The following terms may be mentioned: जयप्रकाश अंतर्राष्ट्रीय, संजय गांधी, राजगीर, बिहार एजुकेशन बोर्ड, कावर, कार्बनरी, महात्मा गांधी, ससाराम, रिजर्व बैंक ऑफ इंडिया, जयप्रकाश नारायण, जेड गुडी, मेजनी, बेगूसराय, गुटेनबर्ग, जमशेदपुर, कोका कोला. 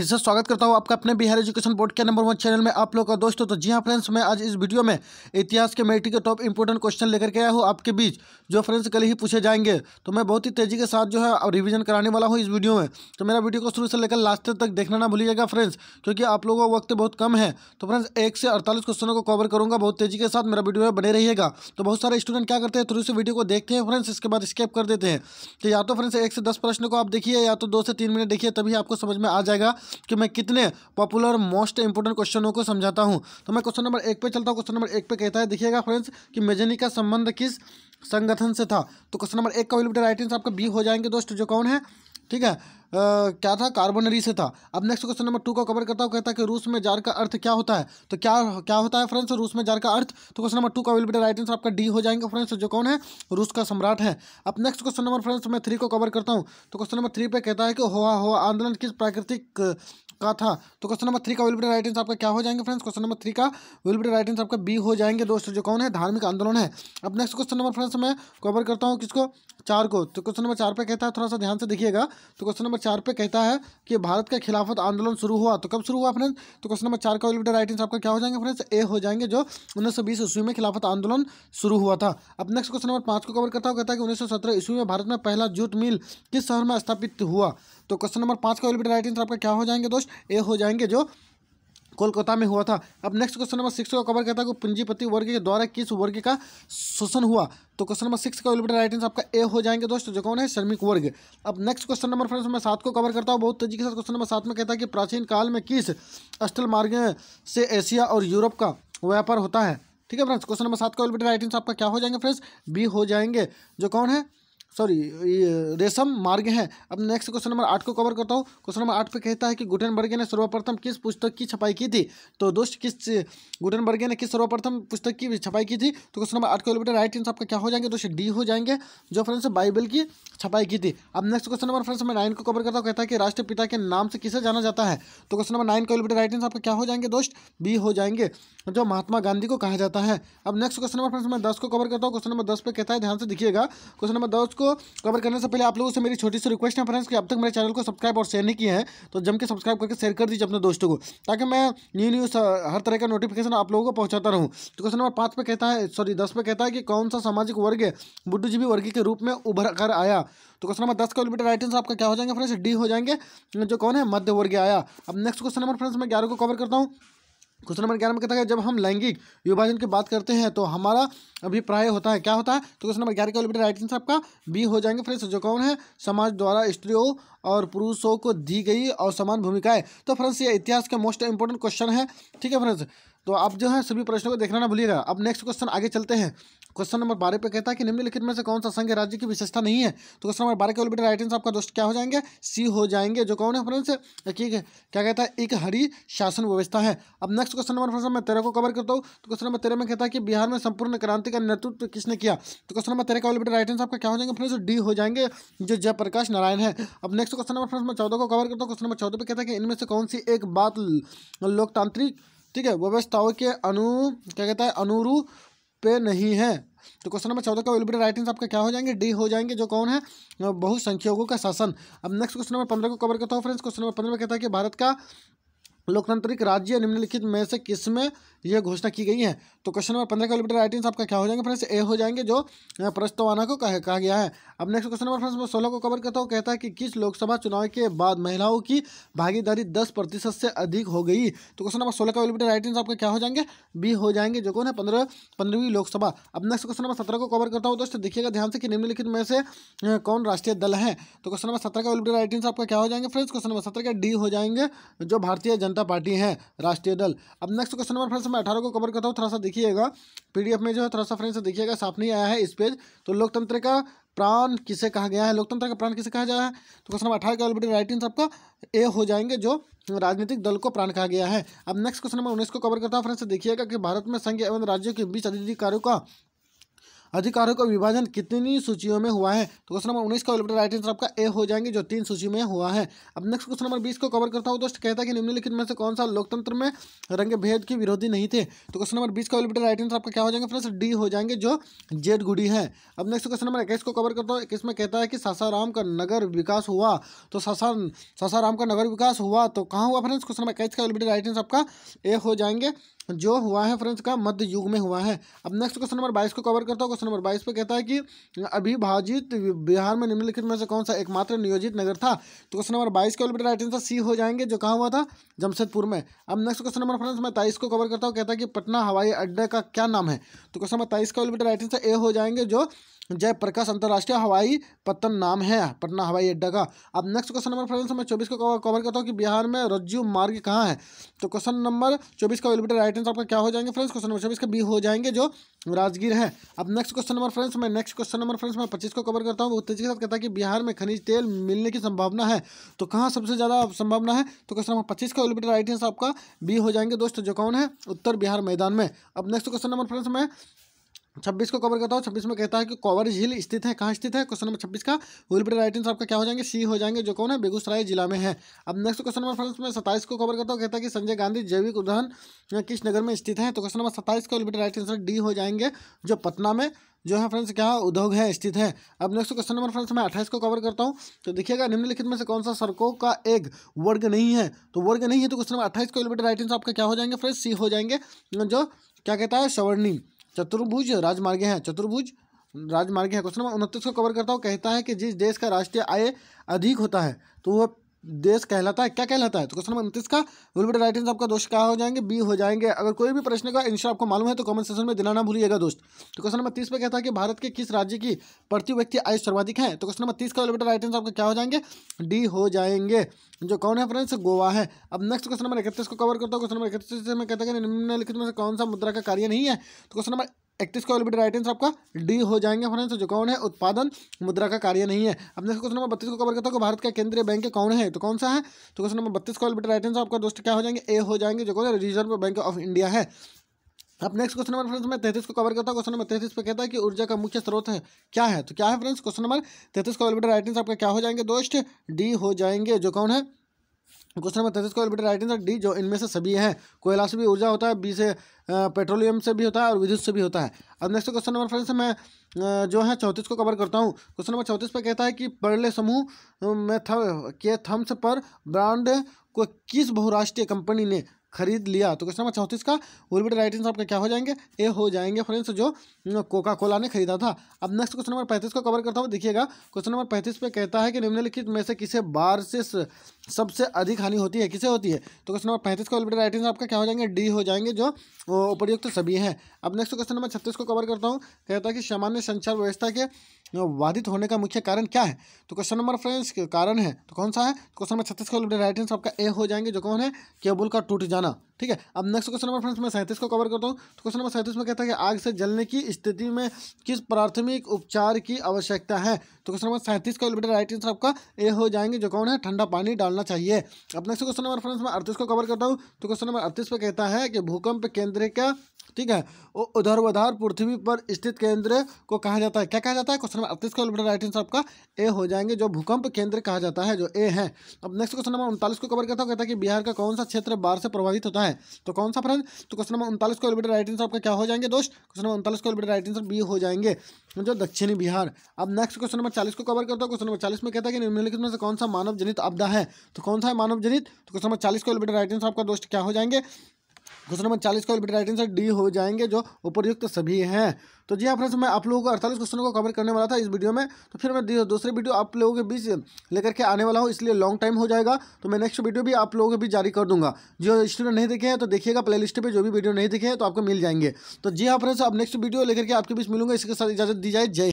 फिर से स्वागत करता हूं आपका अपने बिहार एजुकेशन बोर्ड के नंबर 1 चैनल में आप लोग का दोस्तों। तो जी हां फ्रेंड्स, मैं आज इस वीडियो में इतिहास के मेरिट के टॉप इंपॉर्टेंट क्वेश्चन लेकर के आया हूं आपके बीच, जो फ्रेंड्स कल ही पूछे जाएंगे। तो मैं बहुत ही तेजी के साथ जो है रिवीजन कराने वाला हूँ इस वीडियो में। तो मेरा वीडियो को शुरू से लेकर लास्ट तक देखना ना भूलिएगा फ्रेंड्स, क्योंकि आप लोगों का वक्त बहुत कम है। तो फ्रेंड्स 1 से 48 क्वेश्चनों को कवर करूँगा बहुत तेजी के साथ, मेरा वीडियो बने रहिएगा। तो बहुत सारे स्टूडेंट क्या करते हैं, थ्रू से वीडियो को देखते हैं फ्रेंड्स, इसके बाद स्किप कर देते हैं। तो या तो फ्रेंड्स 1 से 10 प्रश्न को आप देखिए, या तो 2 से 3 मिनट देखिए, तभी आपको समझ में आ जाएगा कि मैं कितने पॉपुलर मोस्ट इंपोर्टेंट क्वेश्चनों को समझाता हूं। तो मैं क्वेश्चन नंबर 1 पे चलता हूं। क्वेश्चन नंबर 1 पे कहता है, देखिएगा फ्रेंड्स, कि मेजनी का संबंध किस संगठन से था। तो क्वेश्चन नंबर 1 का विल बी राइट आंसर आपका बी हो जाएंगे दोस्त, जो कौन है, ठीक है, क्या था, कार्बनरी से था। अब नेक्स्ट क्वेश्चन नंबर 2 को कवर करता हूँ। कहता है कि रूस में जार का अर्थ क्या होता है। तो क्या होता है फ्रेंड्स रूस में जार का अर्थ। तो क्वेश्चन नंबर 2 का विल बी राइट आंसर आपका डी हो जाएंगे फ्रेंड्स, जो कौन है, रूस का सम्राट है। अब नेक्स्ट क्वेश्चन नंबर फ्रेंड्स मैं 3 को कवर करता हूँ। तो क्वेश्चन नंबर 3 पे कहता है कि होआ आंदोलन किस प्राकृतिक का था। तो क्वेश्चन नंबर 3 का विल बी राइट आंसर आपका क्या हो जाएंगे फ्रेंड्स, क्वेश्चन नंबर 3 का विल बी राइट आंसर आपका बी हो जाएंगे दोस्तों, जो कौन है, धार्मिक आंदोलन है। अब नेक्स्ट क्वेश्चन नंबर फ्रेंड्स मैं कवर करता हूँ किसको, 4 को। तो क्वेश्चन नंबर 4 पे कहता है, थोड़ा सा ध्यान से देखिएगा। तो क्वेश्चन नंबर 4 पे कहता है कि भारत का खिलाफत आंदोलन शुरू हुआ, तो कब शुरू हुआ फ्रेंड्स। तो क्वेश्चन नंबर 4 का विल बी राइट आंसर आपका क्या हो जाएंगे फ्रेंड्स, ए हो जाएंगे, जो 1920 ईस्वी में खिलाफत आंदोलन शुरू हुआ था। अब नेक्स्ट क्वेश्चन नंबर 5 को कवर करता हूँ। कहता है कि 1917 ईस्वी में भारत में पहला जूट मिल किस शहर में स्थापित हुआ। तो क्वेश्चन नंबर 5 का विल बी राइट आंसर आपका क्या हो जाएंगे दोस्त, ए हो जाएंगे, जो कोलकाता में हुआ था। अब नेक्स्ट क्वेश्चन नंबर 6 को कवर करता है कि पूंजीपति वर्ग के द्वारा किस वर्ग का शोषण हुआ। तो क्वेश्चन नंबर 6 का राइट आंसर आपका ए हो जाएंगे दोस्तों, जो कौन है, श्रमिक वर्ग। अब नेक्स्ट क्वेश्चन नंबर फ्रेंड्स मैं 7 को कवर करता हूँ बहुत तेजी के साथ। क्वेश्चन नंबर 7 में कहता है कि प्राचीन काल में किस स्थल मार्ग से एशिया और यूरोप का व्यापार होता है, ठीक है फ्रेंड्स। क्वेश्चन नंबर 7 का राइट आंसर आपका क्या हो जाएंगे फ्रेंड्स, बी हो जाएंगे, जो कौन है, सॉरी, रेशम मार्ग है। अब नेक्स्ट क्वेश्चन नंबर 8 को कवर करता हूँ। क्वेश्चन नंबर 8 पे कहता है कि गुटेनबर्ग ने सर्वप्रथम किस पुस्तक की छपाई की थी। तो दोस्त गुटेनबर्ग ने किस सर्वप्रथम पुस्तक की छपाई की थी। तो क्वेश्चन नंबर 8 को राइट आंसर आपका क्या हो जाएंगे दोस्त, डी हो जाएंगे, जो फ्रेंड्स बाइबल की छपाई की थी। अब नेक्स्ट क्वेश्चन नंबर फ्रेंड्स मैं 9 को कवर करता हूँ। कहता है कि राष्ट्रपिता के नाम से किसे जाना जाता है। तो क्वेश्चन नंबर 9 को राइट आंसर आपका क्या हो जाएंगे दोस्त, बी हो जाएंगे, जो महात्मा गांधी को कहा जाता है। अब नेक्स्ट क्वेश्चन नंबर फ्रेंड्स मैं 10 को कवर करता हूँ। क्वेश्चन नंबर 10 पे कहता है, ध्यान से देखिएगा। क्वेश्चन नंबर 10 को कवर करने से पहले आप लोगों से मेरी छोटी सी रिक्वेस्ट है फ्रेंड्स, कि अब तक मेरे चैनल को सब्सक्राइब और शेयर नहीं किया है तो जम के सब्सक्राइब करके शेयर कर दीजिए अपने दोस्तों को, ताकि मैं न्यू हर तरह का नोटिफिकेशन आप लोगों को पहुंचाता रहूं। तो क्वेश्चन नंबर 5 पे कहता है, सॉरी 10 पे कहता है कि कौन सा सामाजिक वर्ग बुद्धिजीवी वर्ग के रूप में उभर कर आया। तो क्वेश्चन नंबर 10 का राइट आंसर आपका क्या हो जाएंगे फ्रेंड्स, डी हो जाएंगे, जो कौन है, मध्य वर्ग आया। अब नेक्स्ट क्वेश्चन नंबर फ्रेंड्स मैं 11 को कवर करता हूँ। क्वेश्चन नंबर 11 में कहता है, जब हम लैंगिक विभाजन की बात करते हैं तो हमारा अभिप्राय होता है, क्या होता है। तो क्वेश्चन नंबर 11 का राइट आंसर आपका बी हो जाएंगे फ्रेंड्स, जो कौन है, समाज द्वारा स्त्रियों और पुरुषों को दी गई और समान भूमिकाएं। तो फ्रेंड्स ये इतिहास के मोस्ट इंपॉर्टेंट क्वेश्चन है, ठीक है फ्रेंड्स। तो आप जो है सभी प्रश्नों को देखना ना भूलिएगा। अब नेक्स्ट क्वेश्चन आगे चलते हैं। क्वेश्चन नंबर 12 पे कहता है कि निम्नलिखित में से कौन सा संघ राज्य की विशेषता नहीं है। तो क्वेश्चन नंबर 12 के राइट आंसर आपका दोस्त क्या हो जाएंगे, सी हो जाएंगे, जो कौन है फ्रेंड्स, क्या कहता है, एक हरी शासन व्यवस्था है। अब नेक्स्ट क्वेश्चन नंबर फ्रेंड्स मैं 13 को कवर करता हूँ। तो क्वेश्चन नंबर 13 में कहता है कि बिहार में संपूर्ण क्रांति का नेतृत्व किसने किया। तो क्वेश्चन नंबर 13 का राइट आंसर आपका क्या हो जाएंगे फ्रेंड्स, डी हो जाएंगे, जो जयप्रकाश नारायण है। अब नेक्स्ट क्वेश्चन नंबर फ्रेंड्स मैं 14 को कवर करता हूँ। क्वेश्चन नंबर 14 पे कहता है कि इनमें से कौन सी एक बात लोकतांत्रिक, ठीक है, व्यवस्थाओं के अनुरूप पे नहीं है। तो क्वेश्चन नंबर 14 का विल बी राइट आंसर आपका क्या हो जाएंगे, डी हो जाएंगे, जो कौन है, बहुसंख्यकों का शासन। अब नेक्स्ट क्वेश्चन नंबर 15 को कवर करता हूँ फ्रेंड्स। क्वेश्चन नंबर 15 में कहता है कि भारत का लोकतांत्रिक राज्य निम्नलिखित में से किसमें यह घोषणा की गई है। तो क्वेश्चन नंबर 15 का राइट आंसर आपका क्या हो जाएंगे फ्रेंड्स, ए हो जाएंगे, जो प्रस्तावना को कहा गया है। अब नेक्स्ट क्वेश्चन नंबर फ्रेंड्स में 16 को कवर करता हूँ। कहता है कि किस लोकसभा चुनाव के बाद महिलाओं की भागीदारी 10% से अधिक हो गई। तो क्वेश्चन नंबर 16 का राइट आंसर आपका क्या हो जाएंगे, बी हो जाएंगे, जो कौन है, 15वीं लोकसभा। अब नेक्स्ट क्वेश्चन नंबर 17 को कवर करता हूँ दोस्तों। देखिएगा ध्यान से कि निम्नलिखित में से कौन राष्ट्रीय दल है। तो क्वेश्चन नंबर 17 का राइट आंसर आपका क्या हो जाएंगे फ्रेंड्स, क्वेश्चन नंबर 17 का डी हो जाएंगे, जो भारतीय जनता पार्टी है, राष्ट्रीय दल। अब नेक्स्ट क्वेश्चन नंबर फ्रेंड्स मैं 18 को कवर करता हूँ। थोड़ा सा देखिएगा पीडीएफ में जो है, थोड़ा सा फ्रेंड्स देखिएगा, साफ नहीं आया है इस पेज। तो लोकतंत्र का प्राण किसे कहा गया है, लोकतंत्र का प्राण किसे कहा गया है। तो क्वेश्चन नंबर 18 का राइट आंसर आपका ए हो जाएंगे, जो राजनीतिक दल को प्राण कहा गया है। अब नेक्स्ट क्वेश्चन नंबर 19 को कवर करता हूँ फ्रेंड्स। देखिएगा कि भारत में संघ एवं राज्यों के बीच अधिकारों का अधिकारों का विभाजन कितनी सूचियों में हुआ है? तो क्वेश्चन नंबर 19 का राइट आंसर आपका ए हो जाएंगे, जो 3 सूची में हुआ है। अब नेक्स्ट क्वेश्चन नंबर 20 को कवर करता हूं दोस्त। कहता है कि निम्नलिखित में से कौन सा लोकतंत्र में रंग भेद के विरोधी नहीं थे? तो क्वेश्चन नंबर 20 का राइट आंसर आपका क्या हो जाएंगे फ्रेंड्स? डी हो जाएंगे, जो जेड गुडी है। अब नेक्स्ट क्वेश्चन नंबर 21 को कवर करता हूँ। 21 में कहता है कि ससाराम का नगर विकास हुआ, तो ससाराम का नगर विकास हुआ तो कहाँ हुआ फ्रेंड्स? क्वेश्चन नंबर 21 का राइट आंसर आपका ए हो जाएंगे, जो हुआ है फ्रेंड्स का मध्य युग में हुआ है। अब नेक्स्ट क्वेश्चन नंबर 22 को कवर करता हूँ। क्वेश्चन नंबर 22 पे कहता है कि अविभाजित बिहार में निम्नलिखित में से कौन सा एकमात्र नियोजित नगर था? तो क्वेश्चन नंबर 22 का राइट आंसर सी हो जाएंगे, जो कहाँ हुआ था? जमशेदपुर में। अब नेक्स्ट क्वेश्चन नंबर फ्रेंड्स मैं 23 को कवर करता हूँ। कहता है कि पटना हवाई अड्डे का क्या नाम है? तो क्वेश्चन नंबर 23 का राइट आंसर ए हो जाएंगे, जो जयप्रकाश अंतर्राष्ट्रीय हवाई पत्तन नाम है पटना हवाई अड्डा का। अब नेक्स्ट क्वेश्चन नंबर फ्रेंड्स मैं 24 को कवर करता हूँ कि बिहार में रज्जू मार्ग कहाँ है? तो क्वेश्चन नंबर 24 का राइट आंसर आपका क्या हो जाएंगे फ्रेंड्स? क्वेश्चन नंबर 24 का बी हो जाएंगे, जो राजगीर है। अब नेक्स्ट क्वेश्चन नंबर फ्रेंड्स मैं 25 को कवर करता हूँ। बहुत तेजी के साथ कहता है कि बिहार में खनिज तेल मिलने की संभावना है, तो कहाँ सबसे ज़्यादा संभावना है? तो क्वेश्चन नंबर 25 का राइट आंसर आपका बी हो जाएंगे दोस्त, जो कौन है? उत्तर बिहार मैदान में। अब नेक्स्ट क्वेश्चन नंबर फ्रेंड्स मैं 26 को कवर करता हूँ। 26 में कहता है कि कावर झील स्थित है, कहाँ स्थित है? क्वेश्चन नंबर 26 का राइट आंसर आपका क्या हो जाएंगे? सी हो जाएंगे, जो कौन है? बेगूसराय जिला में है। अब नेक्स्ट क्वेश्चन नंबर फ्रेंड्स मैं 27 को कवर करता हूँ। कहता है कि संजय गांधी जैविक उद्यान किस नगर में स्थित है? तो क्वेश्चन नंबर 27 का राइट आंसर डी हो जाएंगे, जो पटना में जो है फ्रेंड्स क्या उद्योग है स्थित है। अब नेक्स्ट क्वेश्चन नंबर फ्रेंड्स मैं 28 को कवर करता हूँ। तो देखिएगा निम्नलिखित में से कौन सा सड़कों का एक वर्ग नहीं है? तो वर्ग नहीं है तो क्वेश्चन नंबर 28 का राइट आंसर आपका क्या हो जाएंगे फ्रेंड्स? सी हो जाएंगे, जो क्या कहता है? सवर्णी चतुर्भुज राजमार्ग है, चतुर्भुज राजमार्ग है। क्वेश्चन नंबर 29 को कवर करता हूँ। कहता है कि जिस देश का राष्ट्रीय आय अधिक होता है तो वह देश कहलाता है, क्या कहलाता है? तो क्वेश्चन नंबर 29 का राइट आंसर आपका दोस्त क्या हो जाएंगे? बी हो जाएंगे। अगर कोई भी प्रश्न का आंसर आपको मालूम है तो कमेंट सेक्शन में देना ना भूलिएगा दोस्त। तो क्वेश्चन नंबर 30 पे कहता है कि भारत के किस राज्य की प्रति व्यक्ति आय सर्वाधिक है? तो क्वेश्चन नंबर 30 का राइट आंसर आपका क्या हो जाएंगे? डी हो जाएंगे, जो कौन है फ्रेंड्स? गोवा है। अब नेक्स्ट क्वेश्चन नंबर 31 को कवर करता हूँ। क्वेश्चन नंबर 31 में कहता है कि निम्नलिखित में से कौन सा मुद्रा का कार्य नहीं है? तो क्वेश्चन नंबर 31 का राइट आंसर आपका डी हो जाएंगे फ्रेंड्स, जो कौन है? उत्पादन मुद्रा का कार्य नहीं है। अब नेक्स्ट क्वेश्चन नंबर 32 को कवर करता हूँ कि भारत का केंद्रीय बैंक कौन है? तो कौन सा है? तो क्वेश्चन नंबर 32 का राइट आंसर आपका दोस्त क्या हो जाएंगे? ए हो जाएंगे, जो कौन है? रिजर्व बैंक ऑफ इंडिया है। अब नेक्स्ट क्वेश्चन नंबर फ्रेंड्स मैं 33 को कवर करता हूँ। क्वेश्चन नंबर 33 पे कहता है कि ऊर्जा का मुख्य स्रोत है क्या है? तो क्या है फ्रेंड्स? क्वेश्चन नंबर 33 का राइट आंसर आपका क्या हो जाएंगे दोस्त? डी हो जाएंगे, जो कौन है? क्वेश्चन नंबर 33 का राइट आंसर डी, जो इनमें से सभी है। कोयला से भी ऊर्जा होता है, बी से पेट्रोलियम से भी होता है और विद्युत से भी होता है। अब नेक्स्ट क्वेश्चन नंबर फ्रेंड्स मैं जो है 34 को कवर करता हूँ। क्वेश्चन नंबर 34 पे कहता है कि परले समूह में के थम्स पर ब्रांड को किस बहुराष्ट्रीय कंपनी ने खरीद लिया? तो क्वेश्चन नंबर 34 का राइट आंसर आपका क्या हो जाएंगे? ए हो जाएंगे फ्रेंड्स, जो कोका कोला ने खरीदा था। अब नेक्स्ट क्वेश्चन नंबर 35 को कवर करता हूँ। देखिएगा क्वेश्चन नंबर 35 पे कहता है कि निम्नलिखित में से किसे बार से सबसे अधिक हानि होती है? किसे होती है? तो क्वेश्चन नंबर 35 का राइट आंसर आपका क्या हो जाएंगे? डी हो जाएंगे, जो उपयुक्त सभी हैं। अब नेक्स्ट क्वेश्चन नंबर 36 को कवर करता हूँ। कहता है कि सामान्य संचार व्यवस्था के बाधित होने का मुख्य कारण क्या है? तो क्वेश्चन नंबर फ्रेंड्स कारण है, तो कौन सा है? क्वेश्चन नंबर 36 का राइट आंसर आपका ए हो जाएंगे, जो कौन है? केबल का टूट जाना, ठीक है। अब नेक्स्ट क्वेश्चन नंबर फ्रेंड्स मैं 37 को कवर करता हूँ। तो क्वेश्चन नंबर 37 में कहता है कि आग से जलने की स्थिति में किस प्राथमिक उपचार की आवश्यकता है? तो क्वेश्चन नंबर 37 का राइट आंसर आपका ए हो जाएंगे, जो कौन है? ठंडा पानी डालना चाहिए। अब नेक्स्ट क्वेश्चन नंबर फ्रेंड्स मैं 38 को कवर करता हूँ। तो क्वेश्चन नंबर 38 पर कहता है कि भूकंप केंद्र का, ठीक है, उधर पृथ्वी पर स्थित केंद्र को कहा जाता है, क्या कहा जाता है? क्वेश्चन नंबर 38 का राइट आंसर आपका ए हो जाएंगे, जो भूकंप केंद्र कहा जाता है, जो ए है। अब नेक्स्ट क्वेश्चन नंबर 39 को कवर करता हूँ। कहता है कि बिहार का कौन सा क्षेत्र बाढ़ से प्रभावित होता है? तो कौन सा फ्रेंड? तो क्वेश्चन नंबर 39 का राइट आंसर आपका क्या हो जाएंगे दोस्त? क्वेश्चन नंबर 39 का राइट आंसर बी हो जाएंगे, जो दक्षिणी बिहार। अब नेक्स्ट क्वेश्चन नंबर 40 को कवर करता हूँ। क्वेश्चन नंबर 40 में कहता है कि निम्नलिखित में से कौन सा मानव जनित आपदा है? तो कौन सा है मानव जनित? तो क्वेश्चन नंबर 40 का राइट आंसर आपका दोस्त क्या हो जाएंगे? क्वेश्चन नंबर 40 का राइट आंसर डी हो जाएंगे, जो उपयुक्त सभी हैं। तो जी हाँ फ्रेंड्स, मैं आप लोगों को 48 क्वेश्चनों को कवर करने वाला था इस वीडियो में, तो फिर मैं दूसरे वीडियो आप लोगों के बीच लेकर के आने वाला हूँ, इसलिए लॉन्ग टाइम हो जाएगा। तो मैं नेक्स्ट वीडियो भी आप लोगों के बीच जारी कर दूंगा। जो स्टूडेंट नहीं देखे हैं तो देखिएगा, प्ले लिस्ट पर जो भी वीडियो नहीं देखे हैं तो आपको मिल जाएंगे। तो जी हाँ फ्रेंड्स, अब नेक्स्ट वीडियो लेकर के आपके बीच मिलूंगा। इसके साथ इजाजत दी जाए, जय।